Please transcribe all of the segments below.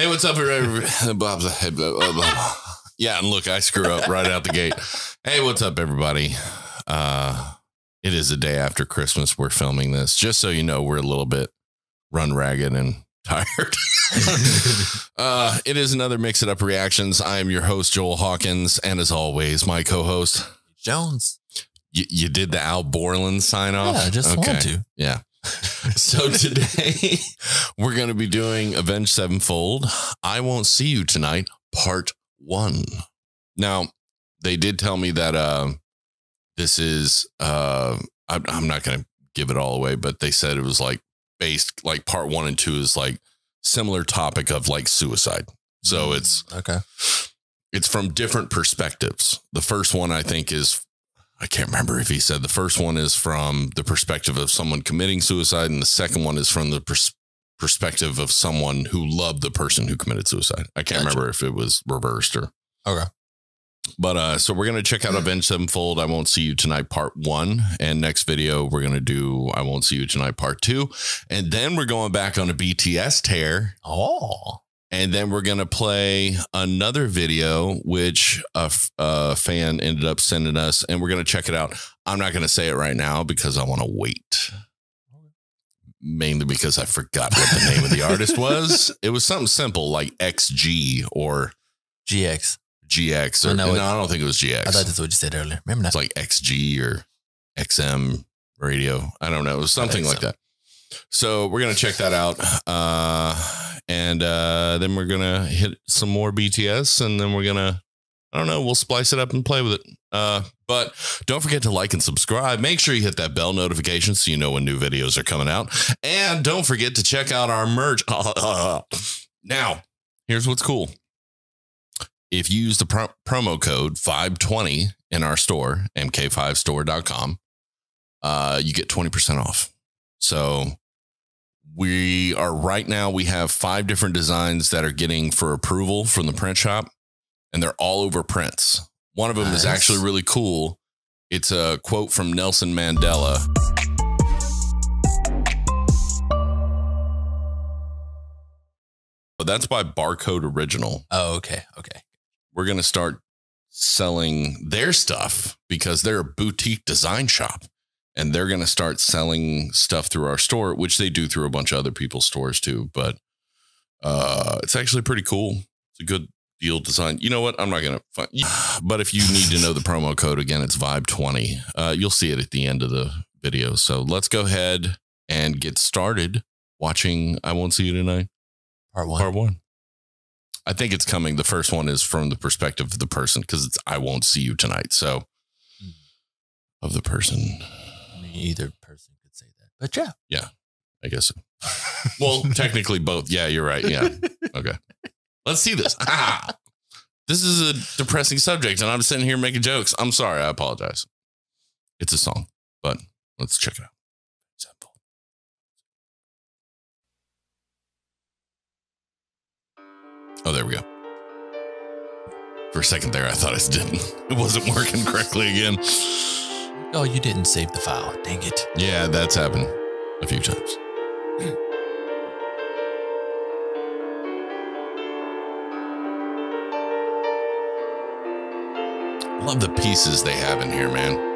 Hey, what's up, everybody? Bob's a head. Blah, blah, blah. Yeah, and look, I screw up right out the gate. Hey, what's up, everybody? It is the day after Christmas. We're filming this. Just so you know, we're a little bit run ragged and tired. It is another Mix It Up Reactions. I am your host, Joel Hawkins, and as always, my co-host, Jones. You did the Al Borland sign off? Yeah, I just wanted to. Yeah. So today we're going to be doing Avenged Sevenfold, I Won't See You Tonight, Part 1. Now, they did tell me that this is, I'm not going to give it all away, but they said it was like based, like Part 1 and 2 is like similar topic of like suicide. So it's, it's from different perspectives. The first one, I think, is, I can't remember if he said the first one is from the perspective of someone committing suicide, and the second one is from the perspective of someone who loved the person who committed suicide. I can't remember if it was reversed or But so we're gonna check out Avenged Sevenfold, I Won't See You Tonight Part 1, and next video we're gonna do I Won't See You Tonight Part 2, and then we're going back on a BTS tear. Oh. And then we're going to play another video, which a fan ended up sending us, and we're going to check it out. I'm not going to say it right now because I want to wait. Mainly because I forgot what the name of the artist was. It was something simple like XG or GX. GX. Or, no, I don't think it was GX. I thought that's what you said earlier. Remember that? It's like XG or XM radio. I don't know. It was something like that. So we're going to check that out. And then we're going to hit some more BTS, and then we're going to, I don't know, we'll splice it up and play with it. But don't forget to like and subscribe. Make sure you hit that bell notification so you know when new videos are coming out. And don't forget to check out our merch. Now, here's what's cool. If you use the promo code 520 in our store, mk5store.com, you get 20% off. So we are right now, we have 5 different designs that are getting for approval from the print shop, and they're all over prints. One of them is actually really cool. It's a quote from Nelson Mandela. But that's by Barcode Original. Oh, okay. Okay. We're going to start selling their stuff because they're a boutique design shop. And they're going to start selling stuff through our store, which they do through a bunch of other people's stores too. But it's actually pretty cool. It's a good deal design. You know what? I'm not going to find, but if you need to know the promo code again, it's VIBE20. You'll see it at the end of the video. So let's go ahead and get started watching I Won't See You Tonight. Part one. I think it's coming. The first one is from the perspective of the person, because it's I Won't See You Tonight. So of the person. Either person could say that, but yeah. Yeah, I guess so. Well, technically both. Yeah, you're right. Yeah. Okay. Let's see this. This is a depressing subject, and I'm sitting here making jokes. I'm sorry. I apologize. It's a song, but let's check it out. Simple. Oh, there we go. For a second there, I thought it didn't. It wasn't working correctly again. Oh, you didn't save the file. Dang it. Yeah, that's happened a few times. I love the pieces they have in here, man.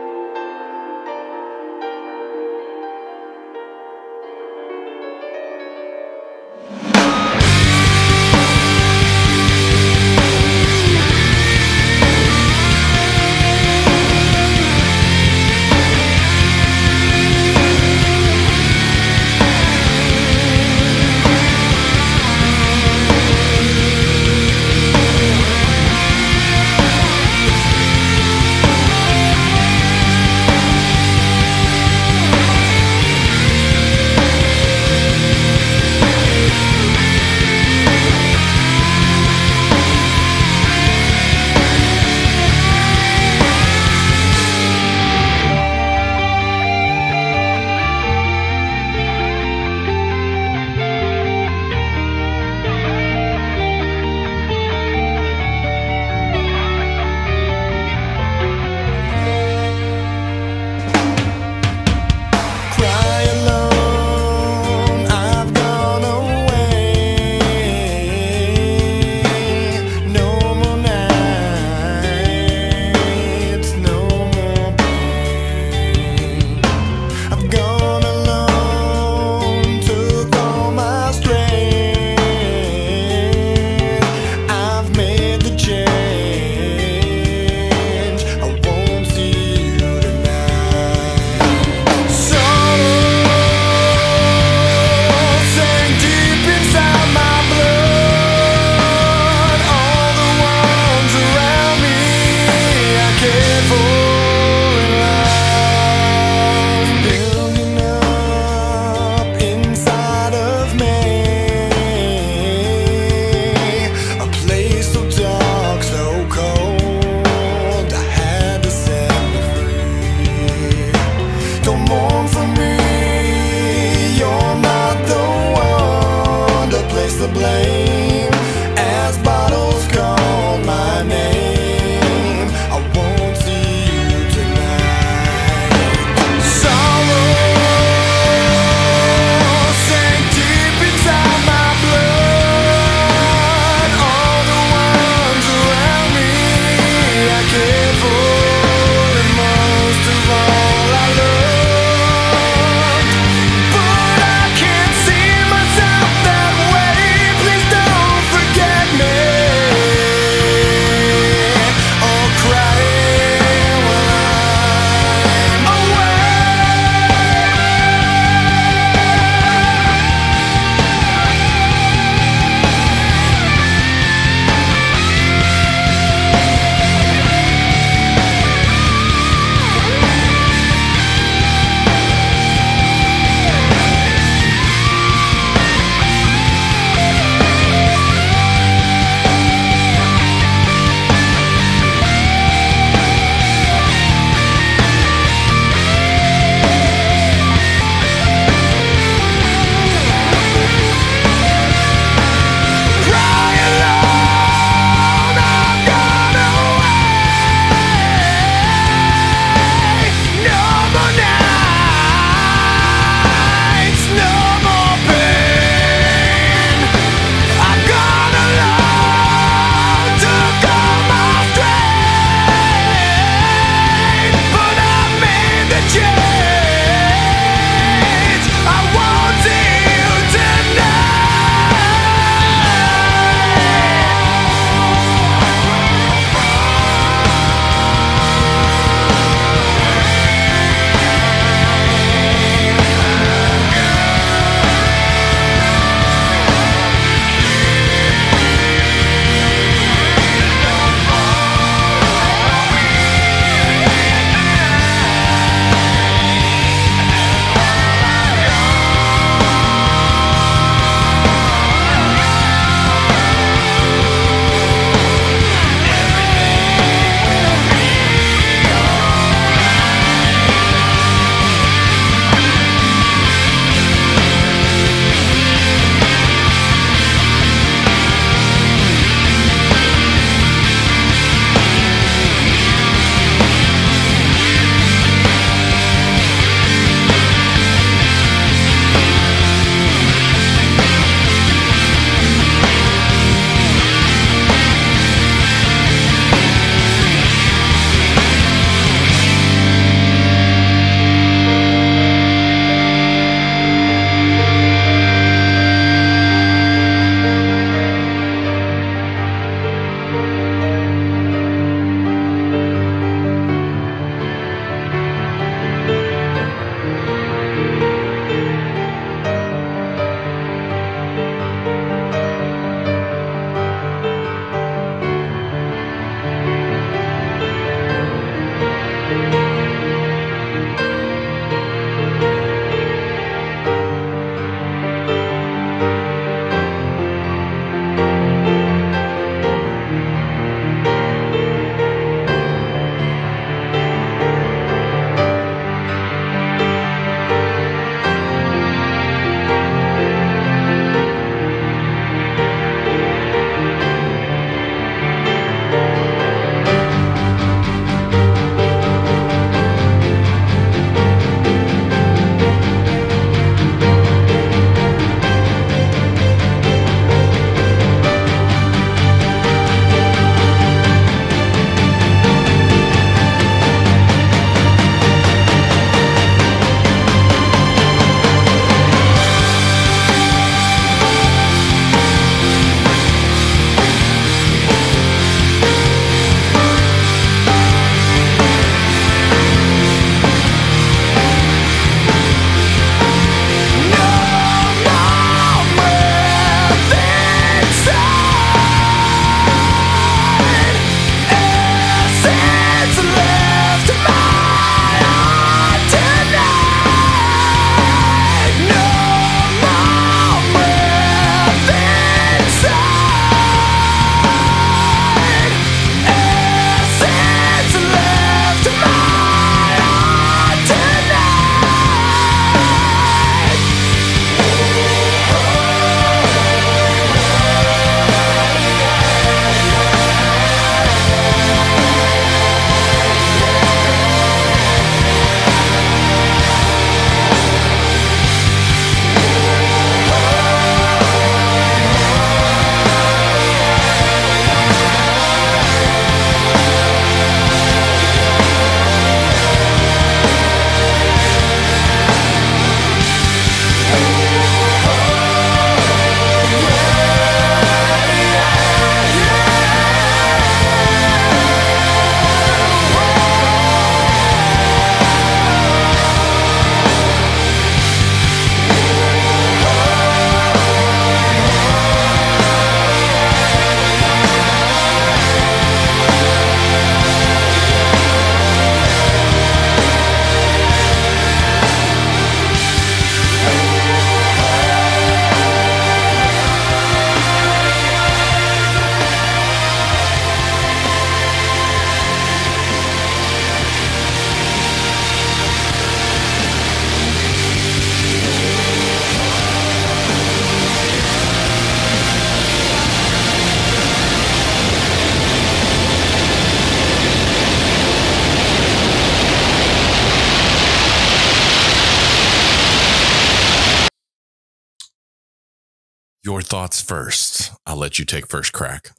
Your thoughts first. I'll let you take first crack.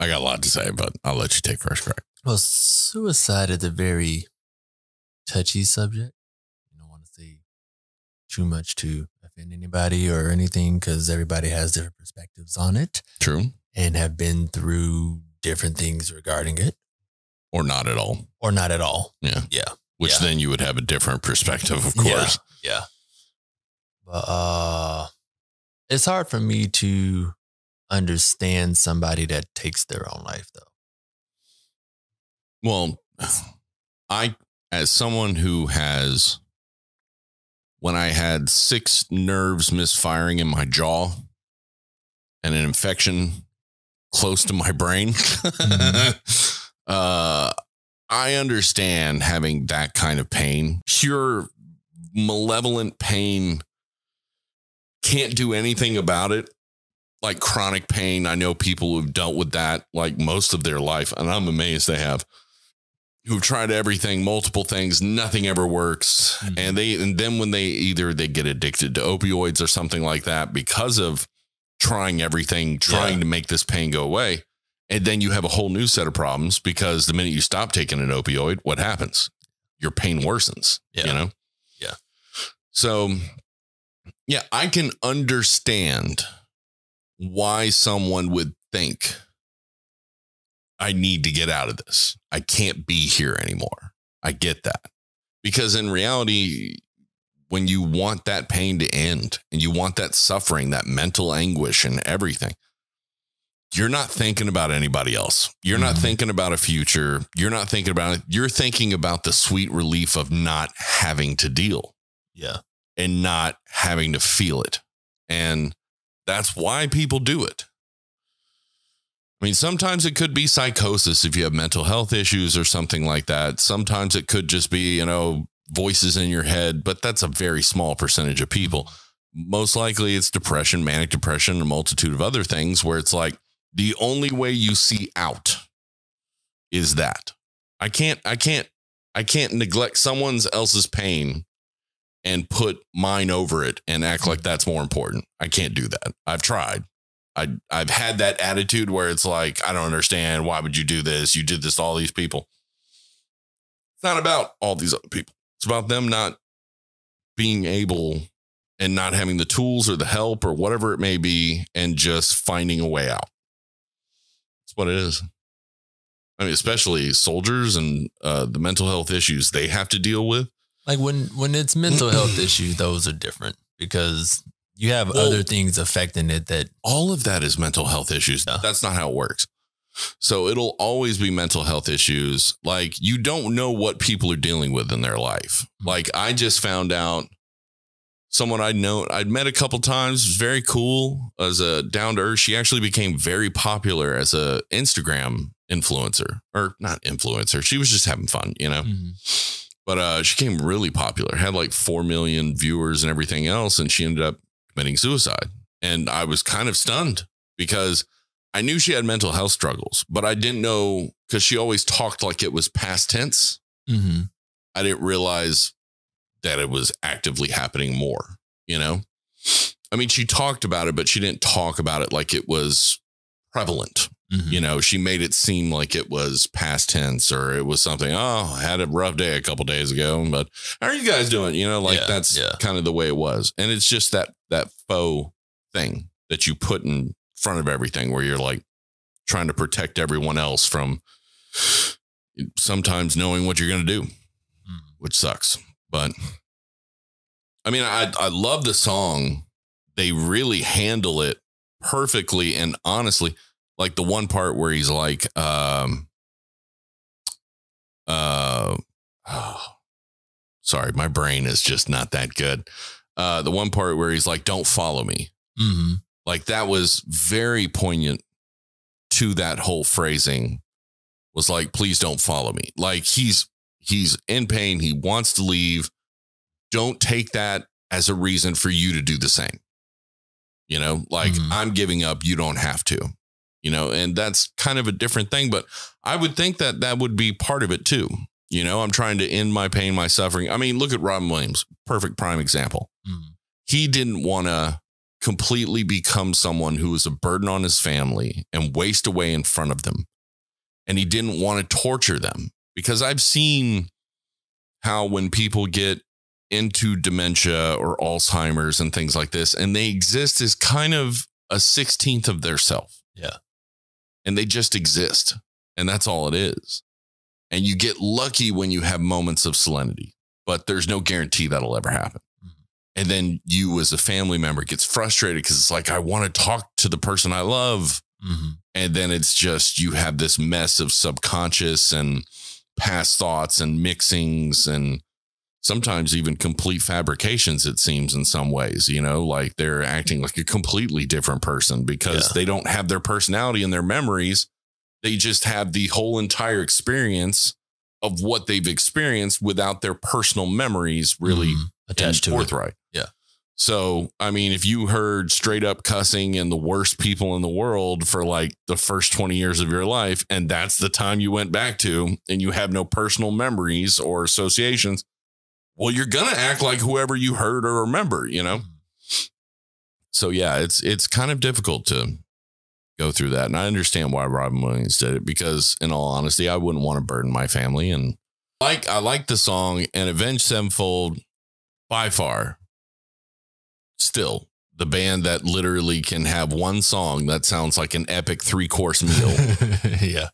I got a lot to say, but I'll let you take first crack. Well, suicide is a very touchy subject. You don't want to say too much to offend anybody or anything because everybody has different perspectives on it. True. And have been through different things regarding it. Or not at all. Or not at all. Yeah. Yeah. Which then you would have a different perspective, of course. Yeah. Yeah. But it's hard for me to understand somebody that takes their own life, though. Well, as someone who has, when I had 6 nerves misfiring in my jaw and an infection close to my brain, I understand having that kind of pain. Pure malevolent pain. Can't do anything about it. Like chronic pain. I know people who've dealt with that like most of their life, and I'm amazed they have, who've tried everything, multiple things, nothing ever works. Mm-hmm. And then when they get addicted to opioids or something like that because of trying everything, trying to make this pain go away. And then you have a whole new set of problems because the minute you stop taking an opioid, what happens? Your pain worsens, you know? Yeah. So yeah, I can understand why someone would think I need to get out of this. I can't be here anymore. I get that. Because in reality, when you want that pain to end and you want that suffering, that mental anguish and everything, you're not thinking about anybody else. You're not thinking about a future. You're not thinking about it. You're thinking about the sweet relief of not having to deal. Yeah. And not having to feel it. And that's why people do it. I mean, sometimes it could be psychosis if you have mental health issues or something like that. Sometimes it could just be, you know, voices in your head, but that's a very small percentage of people. Most likely it's depression, manic depression, and a multitude of other things where it's like, the only way you see out is that I can't neglect someone else's pain and put mine over it and act like that's more important. I can't do that. I've tried. I've had that attitude where it's like, I don't understand. Why would you do this? You did this to all these people. It's not about all these other people. It's about them not being able and not having the tools or the help or whatever it may be, and just finding a way out. What it is. I mean, especially soldiers and the mental health issues they have to deal with. Like when it's mental health issues, those are different because you have other things affecting it. That all of that is mental health issues. No. That's not how it works. So it'll always be mental health issues. Like you don't know what people are dealing with in their life. Like I just found out someone I'd met a couple times, was very cool as a down to earth. She actually became very popular as a Instagram influencer, or not influencer. She was just having fun, you know, but she became really popular, had like 4 million viewers and everything else. And she ended up committing suicide. And I was kind of stunned because I knew she had mental health struggles, but I didn't know because she always talked like it was past tense. I didn't realize that it was actively happening more, you know? I mean, she talked about it, but she didn't talk about it like it was prevalent. You know, she made it seem like it was past tense or it was something, oh, I had a rough day a couple of days ago, but how are you guys doing? You know, like that's kind of the way it was. And it's just that faux thing that you put in front of everything where you're like trying to protect everyone else from sometimes knowing what you're going to do, which sucks. But I mean, I love the song. They really handle it perfectly. And honestly, like the one part where he's like, sorry, my brain is just not that good. The one part where he's like, don't follow me. Like that was very poignant to that whole phrasing was like, please don't follow me. Like he's in pain. He wants to leave. Don't take that as a reason for you to do the same. You know, like I'm giving up. You don't have to, you know, and that's kind of a different thing. But I would think that that would be part of it, too. You know, I'm trying to end my pain, my suffering. I mean, look at Robin Williams. Perfect prime example. he didn't want to completely become someone who was a burden on his family and waste away in front of them. And he didn't want to torture them, because I've seen how when people get into dementia or Alzheimer's and things like this, and they exist as kind of a 16th of their self. Yeah. And they just exist. And that's all it is. And you get lucky when you have moments of serenity, but there's no guarantee that'll ever happen. Mm-hmm. And then you as a family member gets frustrated because it's like, I want to talk to the person I love. Mm-hmm. And then it's just, you have this mess of subconscious and past thoughts and mixings and sometimes even complete fabrications, it seems, in some ways, you know, like they're acting like a completely different person because they don't have their personality in their memories. They just have the whole entire experience of what they've experienced without their personal memories really attached to forthright. Yeah. So, I mean, if you heard straight up cussing and the worst people in the world for like the first 20 years of your life, and that's the time you went back to, and you have no personal memories or associations, well, you're going to act like whoever you heard or remember, you know? So yeah, it's kind of difficult to go through that. And I understand why Robin Williams did it, because in all honesty, I wouldn't want to burden my family. And I like the song, and Avenged Sevenfold by far still the band that literally can have one song that sounds like an epic 3-course meal. Yeah.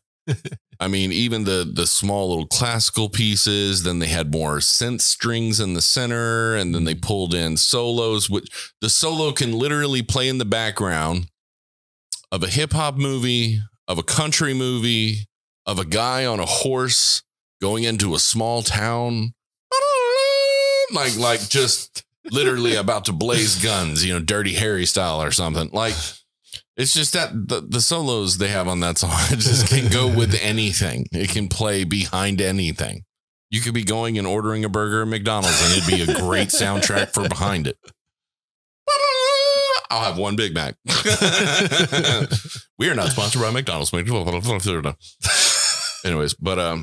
I mean, even the small little classical pieces, then they had more synth strings in the center, and then they pulled in solos, which the solo can literally play in the background of a hip hop movie, of a country movie, of a guy on a horse going into a small town, like just literally about to blaze guns, you know, Dirty Harry style or something. Like, it's just that the solos they have on that song, it just can go with anything. It can play behind anything. You could be going and ordering a burger at McDonald's and it'd be a great soundtrack for behind it. I'll have one Big Mac. We are not sponsored by McDonald's. Anyways, but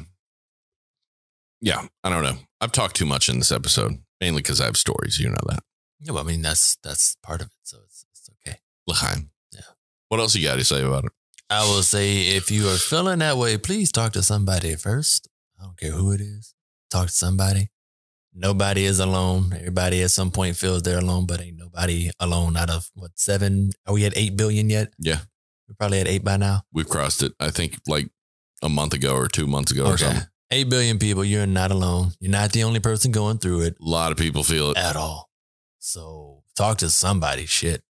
yeah, I don't know. I've talked too much in this episode, mainly because I have stories. You know that. Yeah, well, I mean, that's part of it. So it's okay. L'chaim. Yeah. What else you got to say about it? I will say, if you are feeling that way, please talk to somebody first. I don't care who it is. Talk to somebody. Nobody is alone. Everybody at some point feels they're alone, but ain't nobody alone out of what, 7? Are we at 8 billion yet? Yeah. We're probably at 8 by now. We've crossed it. I think like a month ago or 2 months ago or something. 8 billion people. You're not alone. You're not the only person going through it. A lot of people feel it at all. So talk to somebody. Shit.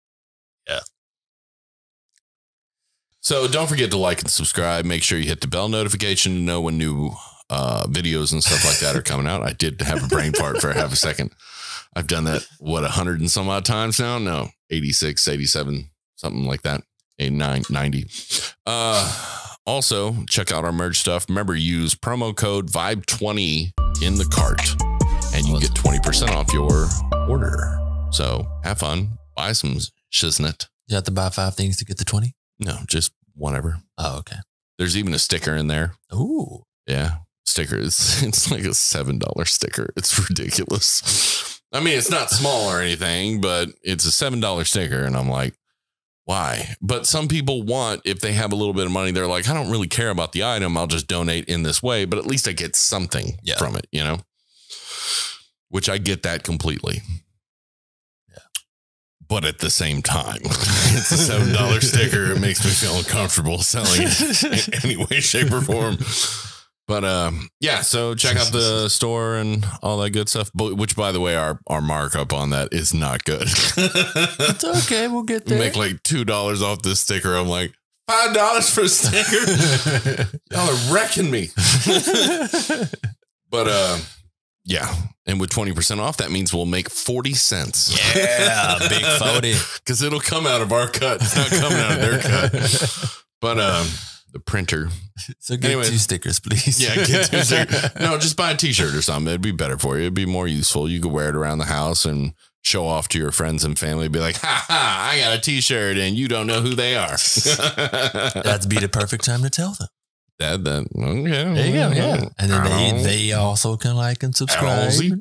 Yeah. So don't forget to like and subscribe. Make sure you hit the bell notification to know when new videos and stuff like that are coming out. I did have a brain fart for half a second. I've done that, what, 100 and some odd times now? No, 86, 87, something like that. 89, 90. Also, check out our merch stuff. Remember, use promo code VIBE20 in the cart and you get 20% off your order. So have fun. Buy some shiznit. You have to buy 5 things to get the 20? No, just whatever. Oh, okay. There's even a sticker in there. Ooh. Yeah. Stickers. It's like a $7 sticker. It's ridiculous. I mean, it's not small or anything, but it's a $7 sticker. And I'm like, why? But some people want, if they have a little bit of money, they're like, I don't really care about the item. I'll just donate in this way, but at least I get something from it, you know, which I get that completely. Yeah. But at the same time, it's a $7 sticker. It makes me feel uncomfortable selling it in any way, shape or form. But yeah, so check out the store and all that good stuff. But which, by the way, our markup on that is not good. It's okay, we'll get there. We make like $2 off this sticker. I'm like, $5 for a sticker. Y'all are wrecking me. But yeah, and with 20% off, that means we'll make 40 cents. Yeah, big 40. Because it'll come out of our cut. It's not coming out of their cut. But the printer. So get anyway, 2 stickers, please. Yeah, get 2 stickers. No, just buy a t-shirt or something. It'd be better for you. It'd be more useful. You could wear it around the house and show off to your friends and family. Be like, ha ha, I got a t-shirt and you don't know who they are. That'd be the perfect time to tell them. That okay, there you go, yeah. And then they also can like and subscribe.